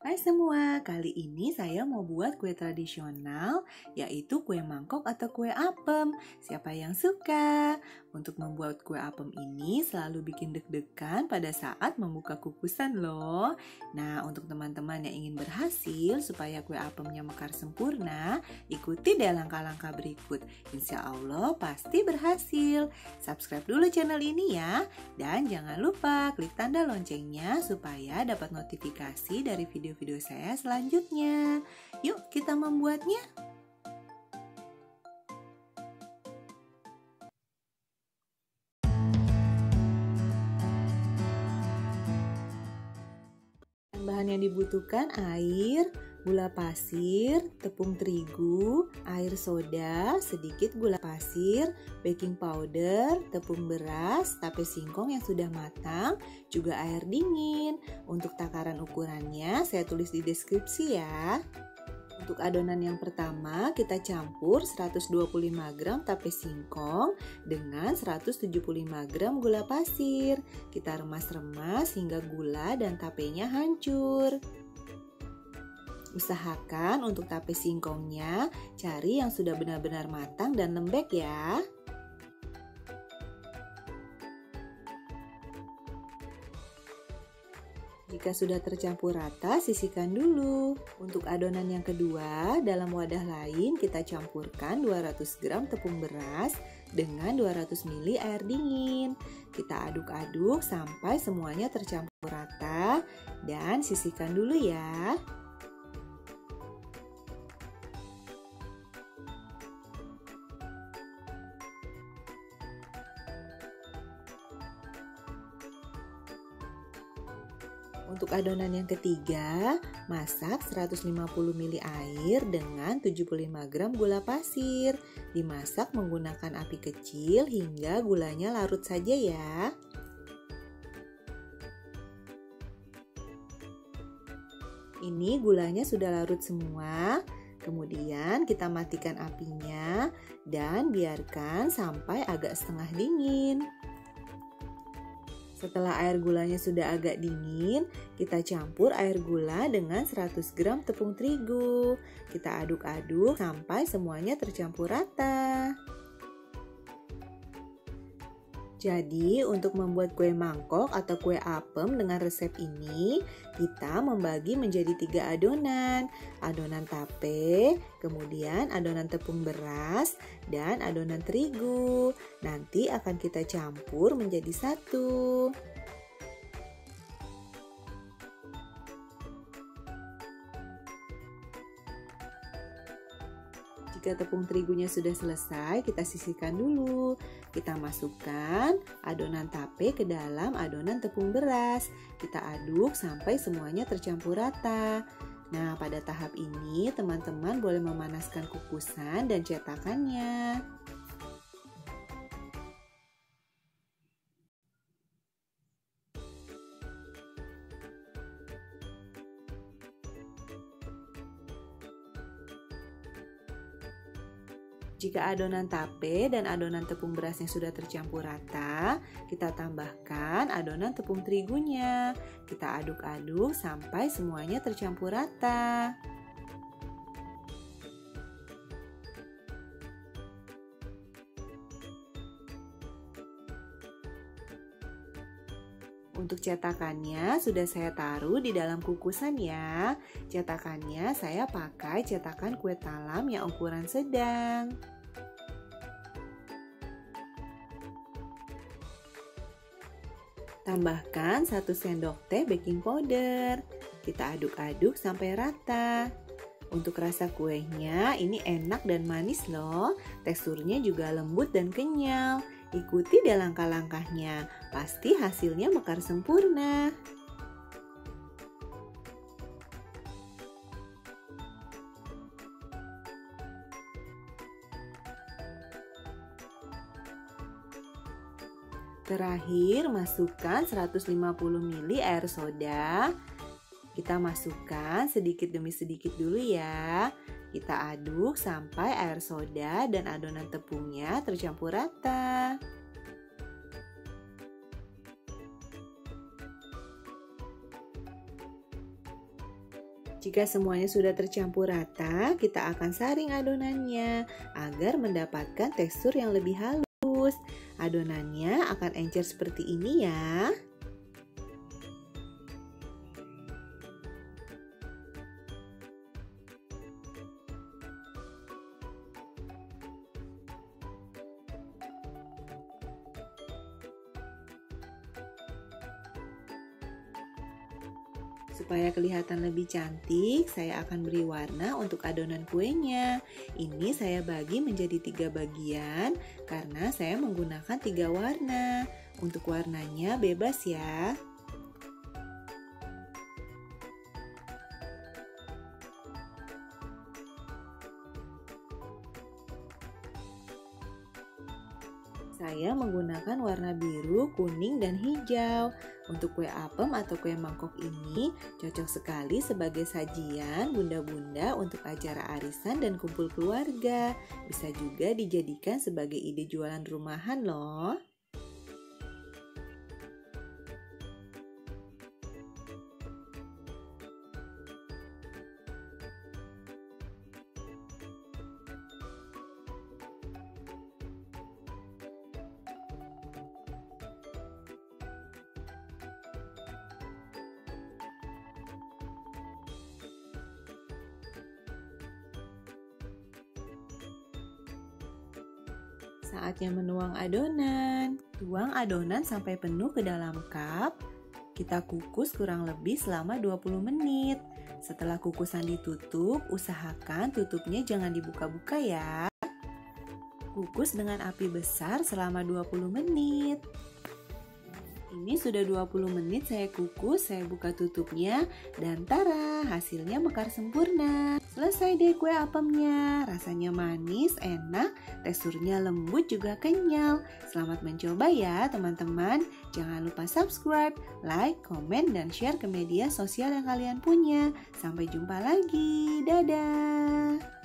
Hai semua, kali ini saya mau buat kue tradisional, yaitu kue mangkok atau kue apem. Siapa yang suka? Untuk membuat kue apem ini selalu bikin deg-degan pada saat membuka kukusan loh. Nah, untuk teman-teman yang ingin berhasil supaya kue apemnya mekar sempurna, ikuti deh langkah-langkah berikut. Insya Allah pasti berhasil. Subscribe dulu channel ini ya. Dan jangan lupa klik tanda loncengnya supaya dapat notifikasi dari video saya selanjutnya. Yuk kita membuatnya. Bahan yang dibutuhkan air, gula pasir, tepung terigu, air soda, sedikit gula pasir, baking powder, tepung beras, tape singkong yang sudah matang, juga air dingin. Untuk takaran ukurannya saya tulis di deskripsi ya. Untuk adonan yang pertama, kita campur 125 gram tape singkong dengan 175 gram gula pasir. Kita remas-remas hingga gula dan tapenya hancur. Usahakan untuk tape singkongnya cari yang sudah benar-benar matang dan lembek ya. Jika sudah tercampur rata, sisihkan dulu. Untuk adonan yang kedua, dalam wadah lain kita campurkan 200 gram tepung beras dengan 200 ml air dingin. Kita aduk-aduk sampai semuanya tercampur rata dan sisihkan dulu ya. Untuk adonan yang ketiga, masak 150 ml air dengan 75 gram gula pasir. Dimasak menggunakan api kecil hingga gulanya larut saja ya. Ini gulanya sudah larut semua. Kemudian kita matikan apinya dan biarkan sampai agak setengah dingin. Setelah air gulanya sudah agak dingin, kita campur air gula dengan 100 gram tepung terigu. Kita aduk-aduk sampai semuanya tercampur rata. Jadi, untuk membuat kue mangkok atau kue apem dengan resep ini, kita membagi menjadi 3 adonan. Adonan tape, kemudian adonan tepung beras, dan adonan terigu. Nanti akan kita campur menjadi satu. Jika tepung terigunya sudah selesai, kita sisihkan dulu. Kita masukkan adonan tape ke dalam adonan tepung beras. Kita aduk sampai semuanya tercampur rata. Nah, pada tahap ini teman-teman boleh memanaskan kukusan dan cetakannya. Jika adonan tape dan adonan tepung berasnya sudah tercampur rata, kita tambahkan adonan tepung terigunya. Kita aduk-aduk sampai semuanya tercampur rata. Untuk cetakannya sudah saya taruh di dalam kukusan ya. Cetakannya saya pakai cetakan kue talam yang ukuran sedang. Tambahkan 1 sendok teh baking powder. Kita aduk-aduk sampai rata. Untuk rasa kuenya ini enak dan manis loh. Teksturnya juga lembut dan kenyal. Ikuti deh langkah-langkahnya, pasti hasilnya mekar sempurna. Terakhir, masukkan 150 ml air soda. Kita masukkan sedikit demi sedikit dulu ya. Kita aduk sampai air soda dan adonan tepungnya tercampur rata. Jika semuanya sudah tercampur rata, kita akan saring adonannya agar mendapatkan tekstur yang lebih halus. Adonannya akan encer seperti ini ya. Supaya kelihatan lebih cantik, saya akan beri warna untuk adonan kuenya. Ini saya bagi menjadi 3 bagian karena saya menggunakan 3 warna. Untuk warnanya bebas ya. Saya menggunakan warna biru, kuning, dan hijau. Untuk kue apem atau kue mangkok ini cocok sekali sebagai sajian bunda-bunda untuk acara arisan dan kumpul keluarga. Bisa juga dijadikan sebagai ide jualan rumahan loh. Saatnya menuang adonan. Tuang adonan sampai penuh ke dalam cup. Kita kukus kurang lebih selama 20 menit. Setelah kukusan ditutup, usahakan tutupnya jangan dibuka-buka ya. Kukus dengan api besar selama 20 menit. Ini sudah 20 menit saya kukus, saya buka tutupnya, dan tara, hasilnya mekar sempurna. Selesai deh kue apemnya, rasanya manis, enak, teksturnya lembut juga kenyal. Selamat mencoba ya teman-teman, jangan lupa subscribe, like, komen, dan share ke media sosial yang kalian punya. Sampai jumpa lagi, dadah!